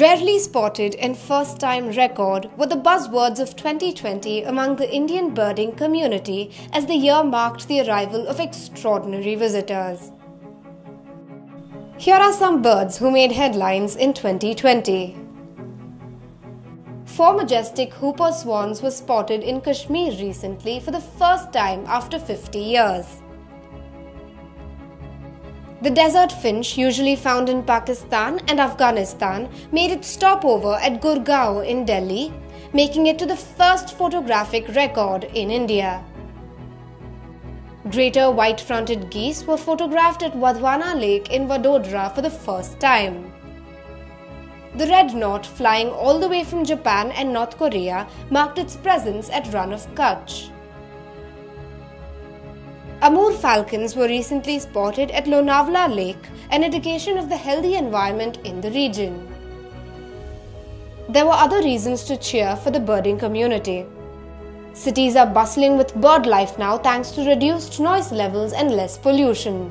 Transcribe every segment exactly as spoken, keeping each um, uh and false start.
Rarely spotted and first-time record were the buzzwords of twenty twenty among the Indian birding community as the year marked the arrival of extraordinary visitors. Here are some birds who made headlines in twenty twenty. Four majestic whooper swans were spotted in Kashmir recently for the first time after fifty years. The desert finch, usually found in Pakistan and Afghanistan, made its stopover at Gurgaon in Delhi, making it to the first photographic record in India. Greater white-fronted geese were photographed at Wadhwana Lake in Vadodara for the first time. The red knot, flying all the way from Japan and North Korea, marked its presence at Rann of Kutch. Amur falcons were recently spotted at Lonavala Lake, an indication of the healthy environment in the region. There were other reasons to cheer for the birding community. Cities are bustling with bird life now thanks to reduced noise levels and less pollution.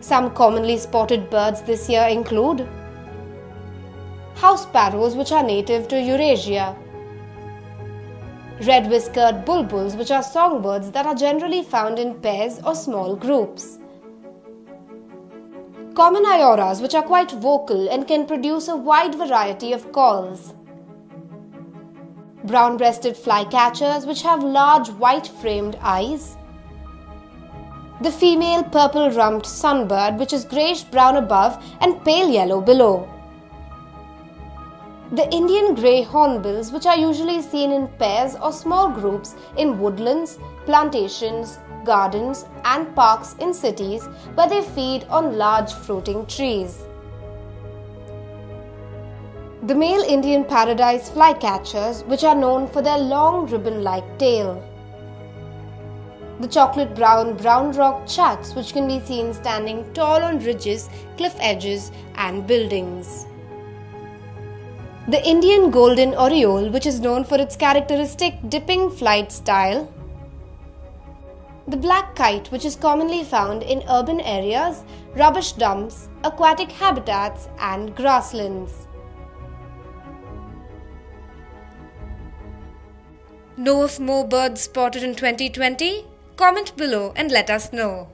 Some commonly spotted birds this year include house sparrows, which are native to Eurasia, red-whiskered bulbuls, which are songbirds that are generally found in pairs or small groups, common ioras, which are quite vocal and can produce a wide variety of calls, brown-breasted flycatchers, which have large white-framed eyes, the female purple-rumped sunbird, which is greyish-brown above and pale yellow below, the Indian grey hornbills, which are usually seen in pairs or small groups in woodlands, plantations, gardens and parks in cities where they feed on large fruiting trees. The male Indian Paradise flycatchers, which are known for their long ribbon-like tail. The chocolate-brown brown rock chats, which can be seen standing tall on ridges, cliff edges and buildings. The Indian Golden Oriole, which is known for its characteristic dipping flight style. The black kite, which is commonly found in urban areas, rubbish dumps, aquatic habitats and grasslands. Know of more birds spotted in twenty twenty? Comment below and let us know.